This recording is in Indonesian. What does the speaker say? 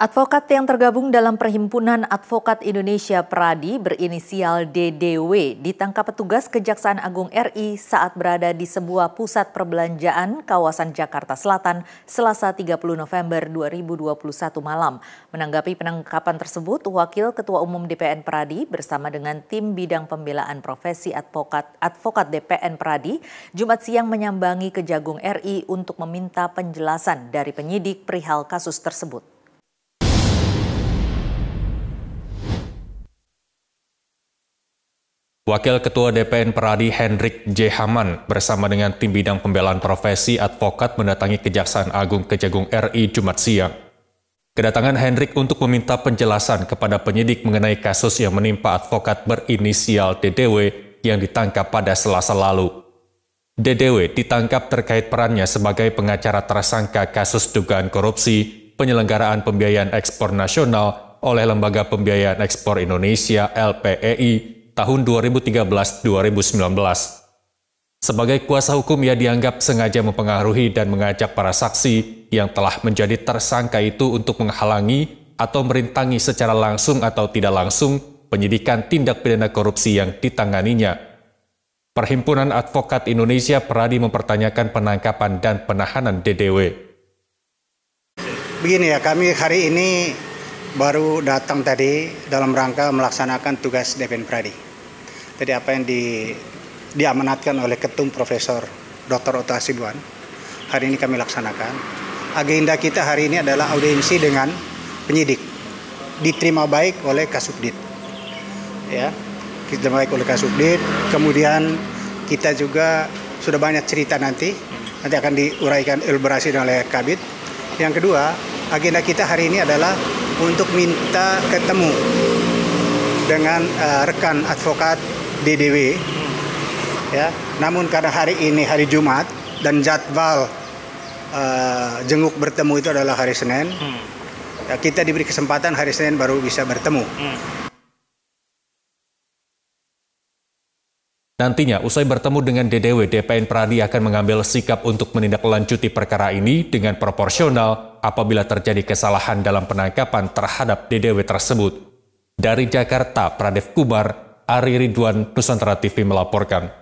Advokat yang tergabung dalam Perhimpunan Advokat Indonesia Peradi berinisial DDW ditangkap petugas Kejaksaan Agung RI saat berada di sebuah pusat perbelanjaan kawasan Jakarta Selatan Selasa 30 November 2021 malam. Menanggapi penangkapan tersebut, Wakil Ketua Umum DPN Peradi bersama dengan tim bidang pembelaan profesi advokat DPN Peradi Jumat siang menyambangi Kejagung RI untuk meminta penjelasan dari penyidik perihal kasus tersebut. Wakil Ketua DPN Peradi Hendrik J. Haman bersama dengan tim bidang pembelaan profesi advokat mendatangi Kejaksaan Agung Kejagung RI Jumat siang. Kedatangan Hendrik untuk meminta penjelasan kepada penyidik mengenai kasus yang menimpa advokat berinisial DDW yang ditangkap pada Selasa lalu. DDW ditangkap terkait perannya sebagai pengacara tersangka kasus dugaan korupsi penyelenggaraan pembiayaan ekspor nasional oleh Lembaga Pembiayaan Ekspor Indonesia (LPEI) tahun 2013-2019. Sebagai kuasa hukum, ia dianggap sengaja mempengaruhi dan mengajak para saksi yang telah menjadi tersangka itu untuk menghalangi atau merintangi secara langsung atau tidak langsung penyidikan tindak pidana korupsi yang ditanganinya. Perhimpunan Advokat Indonesia Peradi mempertanyakan penangkapan dan penahanan DDW. Begini ya, kami hari ini baru datang tadi dalam rangka melaksanakan tugas DPN Peradi. Jadi apa yang diamanatkan oleh Ketum Profesor Dr. Oto Asibuan, hari ini kami laksanakan. Agenda kita hari ini adalah audiensi dengan penyidik, diterima baik oleh Kasubdit. Ya, diterima baik oleh Kasubdit. Kemudian kita juga sudah banyak cerita nanti akan diuraikan elaborasi oleh Kabid. Yang kedua, agenda kita hari ini adalah untuk minta ketemu dengan rekan advokat DDW, ya. Namun karena hari ini hari Jumat dan jadwal jenguk bertemu itu adalah hari Senin, ya, kita diberi kesempatan hari Senin baru bisa bertemu. Nantinya usai bertemu dengan DDW, DPN Peradi akan mengambil sikap untuk menindaklanjuti perkara ini dengan proporsional apabila terjadi kesalahan dalam penangkapan terhadap DDW tersebut. Dari Jakarta, Pradef Kumar, Ari Ridwan, Nusantara TV melaporkan.